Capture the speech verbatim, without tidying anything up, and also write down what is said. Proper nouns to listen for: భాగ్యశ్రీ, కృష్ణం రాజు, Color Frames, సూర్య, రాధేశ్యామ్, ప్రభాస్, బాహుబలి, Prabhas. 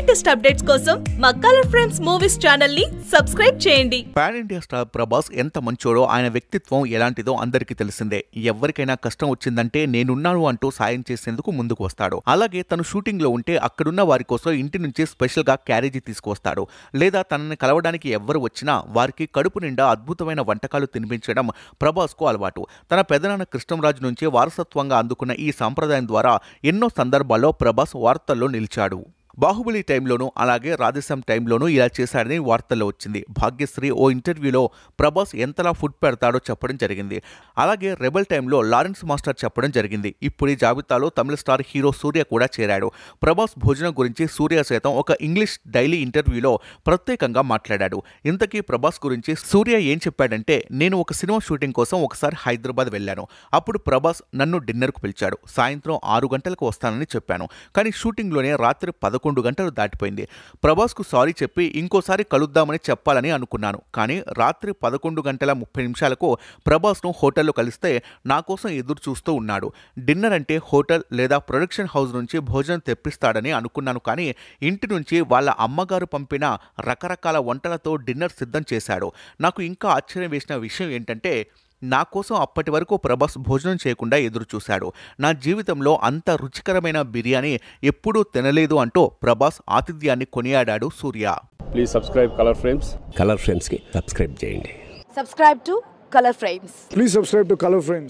Latest updates కోసం మా colour friends movies channel ని సబ్స్క్రైబ్ చేయండి। పాన్ ఇండియా స్టార్ ప్రభాస్ ఎంత మంచోడో ఆయన వ్యక్తిత్వం ఎలాంటిదో అందరికీ తెలిసిందే। ఎవరికైనా కష్టం వచ్చిందంటే నేనున్నాను అంటూ సాయం చేసేందుకు ముందుకు వస్తాడు। అలాగే తన షూటింగ్ లో ఉంటే అక్కడున్న వారి కోసం ఇంటి నుంచి స్పెషల్ గా క్యారేజీ తీసుకొస్తాడు। లేదా తనని కలవడానికి ఎవ్వరు వచ్చినా వారికి కడుపు నిండా అద్భుతమైన వంటకాలు తినిపించడం ప్రభాస్ కు అలవాటు। తన పెదనాన్న కృష్ణం రాజు నుంచి వారసత్వంగా అందుకున్న ఈ సంప్రదాయం ద్వారా ఎన్నో సందర్భాల్లో ప్రభాస్ వార్తల్లో నిలిచాడు। బాహుబలి టైంలోనూ అలాగే రాధేశ్యామ్ టైంలోనూ ఇలా చేశాడని వార్తల్లో వచ్చింది। భాగ్యశ్రీ ఓ ఇంటర్వ్యూలో ప్రభాస్ ఎంతలా ఫుడ్ పెడతాడో చెప్పడం జరిగింది। అలాగే రెబల్ టైంలో లారెన్స్ మాస్టర్ చెప్పడం జరిగింది। ఇప్పుడు ఈ జాబితాలో తమిళ స్టార్ హీరో సూర్య కూడా చేరాడు। ప్రభాస్ భోజనం గురించి సూర్య సైతం ఒక ఇంగ్లీష్ డైలీ ఇంటర్వ్యూలో ప్రత్యేకంగా మాట్లాడాడు। ఇంతకీ ప్రభాస్ గురించి సూర్య ఏం చెప్పాడంటే, నేను ఒక సినిమా షూటింగ్ కోసం ఒకసారి హైదరాబాద్ వెళ్ళాను, అప్పుడు ప్రభాస్ నన్ను డిన్నర్కు పిలిచాడు। సాయంత్రం ఆరు గంటలకు వస్తానని చెప్పాను, కానీ షూటింగ్లోనే రాత్రి పదకొండు పదకొండు గంటలు దాటిపోయింది। ప్రభాస్కు సారీ చెప్పి ఇంకోసారి కలుద్దామని చెప్పాలని అనుకున్నాను, కానీ రాత్రి పదకొండు గంటల ముప్పై నిమిషాలకు ప్రభాస్ను హోటల్లో కలిస్తే నా కోసం ఎదురు చూస్తూ ఉన్నాడు। డిన్నర్ అంటే హోటల్ లేదా ప్రొడక్షన్ హౌస్ నుంచి భోజనం తెప్పిస్తాడని అనుకున్నాను, కానీ ఇంటి నుంచి వాళ్ళ అమ్మగారు పంపిన రకరకాల వంటలతో డిన్నర్ సిద్ధం చేశాడు। నాకు ఇంకా ఆశ్చర్యం వేసిన విషయం ఏంటంటే, నా కోసం అప్పటి వరకు ప్రభాస్ భోజనం చేయకుండా ఎదురు చూశాడు। నా జీవితంలో అంత రుచికరమైన బిర్యానీ ఎప్పుడూ తినలేదు అంటూ ప్రభాస్ ఆతిథ్యాన్ని కొనియాడాడు సూర్య। Please subscribe colour frames colour frames కి సబ్స్క్రైబ్ చేయండి। Subscribe to colour frames please subscribe to colour frames.